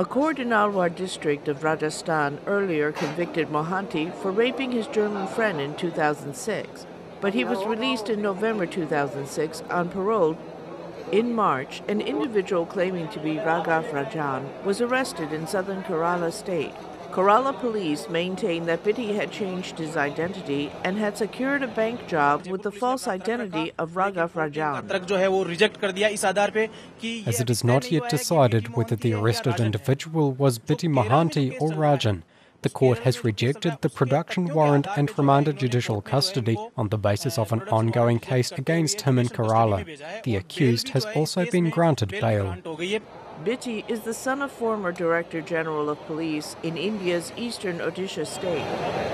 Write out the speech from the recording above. A court in Alwar district of Rajasthan earlier convicted Mohanty for raping his German friend in 2006, but he was released in November 2006 on parole. In March, an individual claiming to be Raghav Rajan was arrested in southern Kerala state. Kerala police maintained that Bitti had changed his identity and had secured a bank job with the false identity of Raghav Rajan. As it is not yet decided whether the arrested individual was Bitti Mohanty or Rajan, the court has rejected the production warrant and remanded judicial custody on the basis of an ongoing case against him in Kerala. The accused has also been granted bail. Bitti is the son of former Director General of Police in India's eastern Odisha state.